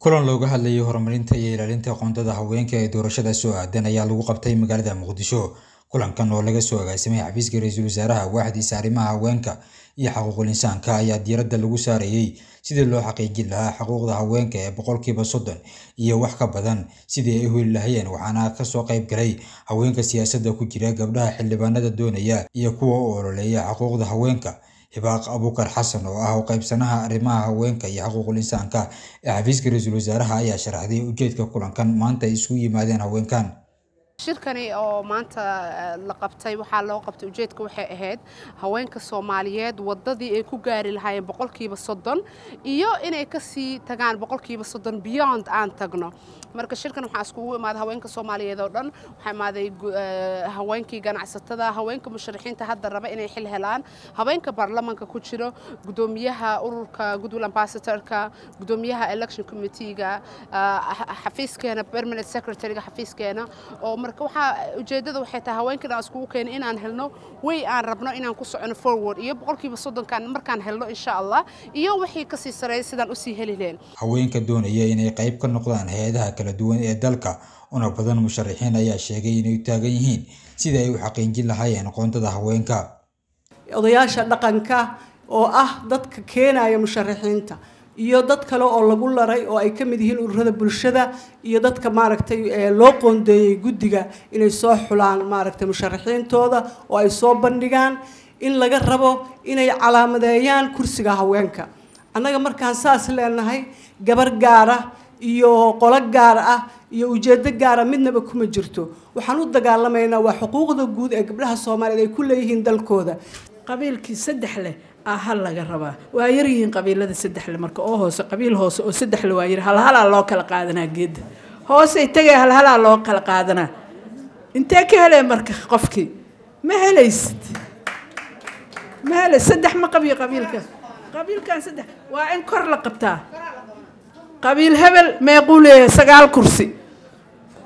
kulan looga hadlayay horumarinta iyo ilaalinta aqoonta haweenka ee doorashada soo aadanaya lagu qabtay magaalada Muqdisho kulankan oo laga soo agaasimay xafiiska ra'iisul wasaaraha waaxdiisa arrimaha haweenka iyo xuquuqul insaanka ayaa diiradda lagu saarayay sidii loo xaqiijin lahaa xuquuqda haweenka ee 100% iyo wax ka badan sidii ay u heli lahaayeen waxaana ka soo qayb galay haweenka siyaasadda ku jira gabdhaha xildhibaanada doonaya iyo kuwa u ololeeya xuquuqda haweenka Hibaaq Abukar Xasan oo ah qaybsanaha arrimaha haweenka iyo xuquuqul insaanka ee xafiiska ra'iisul wasaaraha ayaa sharaxday ujeedka kulankan maanta isugu yimaadeen haweenkan shirkani oo maanta la qabtay waxa loo qabtay ujeedka waxay ahayd haweenka Soomaaliyeed wadadii ay ku gaari lahaayeen 100% iyo inay ka sii tagaan 100% beyond aan tagno marka shirkan waxa isku imaaday haweenka Soomaaliyeed oo dhan waxa imaaday haweenkii ganacsatada haweenka musharixiinta hadda raba inay xil helaan haweenka baarlamaanka ku jiro gudoomiyaha ururka Goodwill Ambassador-ka gudoomiyaha Election Committee-ga xafiiskeena Permanent Secretary-ga xafiiskeena oo marka waxa ujeedada waxay tahay haweenkii isku keenay inaan helno way aan rabno inaan ku socono forward iyo 100% markaan helno insha Allah iyo wixii ka sii sareeyay sidaan u sii heli leen haweenka doonaya inay qayb ka noqdaan hay'adaha kala duwan ee dalka una badan musharixiin ayaa sheegay inay taagan yihiin sida ay u xaqiijin lahaayeen aqoonta haweenka odayaasha dhaqanka oo ah dadka keenaya musharixiinta iyo dad kale oo lagu laray oo ay kamid yihiin ururada bulshada iyo dadka maaragtay ee loo qoondeeyay guddiga inay soo xulaan maaragtay musharixiintooda oo ay soo bandhigaan in laga rabo inay calaamadeeyaan kursiga haweenka anaga markaan saas leenahay gabar gaara iyo qola gaar ah iyo ujeedad gaar ah midnaba kuma jirto waxaan u dagaalamaynaa waa xuquuqda guud ee gabdhaha Soomaaliyeed ay ku leeyihiin dalkooda qabiilkii 3 leh aha laga rabaa waa yar yihiin qabiilada 3 leh marka oo hoose qabiil hoose oo 3 leh waa yar hal hal loo kala qaadanaa geed hoose tagay hal hal loo kala qaadanaa intee ka helay marka qofkii ma helaysid ma helay 3 ma qabiil qabiilkan 3 waa in kor la qabtaa قبيل هبل ما يقول 9 كرسي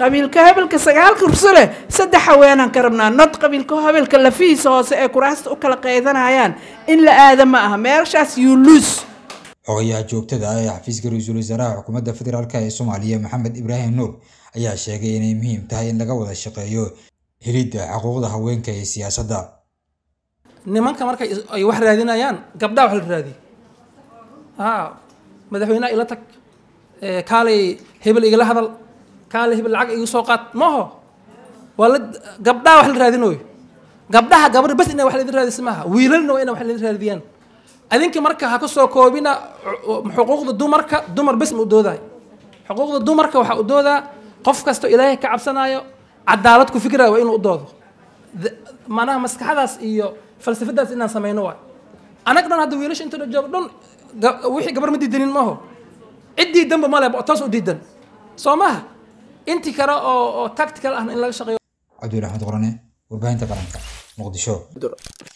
قبيل كهبل ك 9 كرسي له 3 حوانا كرمنا نط قبيل كهبل كلا في سوس اي كراسه او كلا قيدنayaan in la aada ma aha meershas you lose hooyaa joogtada ah xafiiska ra'iisul wasaaraha xukuumadda federaalka ee Soomaaliya Maxamed Ibraahim Nuur ayaa sheegay inay muhiim tahay in laga wada shaqeeyo helida xuquuqda haweenka ee siyaasadda nimanka markay ay wax raadinayaan gabdhaha wax la raadiyo madaxweynaha ila tag كالي هبل إجله هذا كالي هبل العق يسوقات ما هو ولد قبضة واحد رادينوي قبضها قبل بس إنه واحد رادي اسمها ويلنو إنه واحد راديان أذين كمركة هكسر كوبينا حقوق الدمركة دمر بس مودوذاي حقوق الدمركة وحقودوذا قف كستو إلهي كعب سنايو عدالتكو فكرة وإنه قدوذه معناها مسك هذا إيو فلسفة ده إننا سمينوها أنا كنا هذا ويلش أنت الجبرون وحي قبل مدي دينين ما هو عدي دم ما لا بقتاس وديدن صومها انت كرا او تكتيكال ان لا شقي عبد الرحمن قراني وباين تبعنك مقدشو